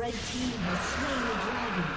Red team has slain the dragon.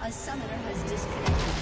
A summoner has disconnected.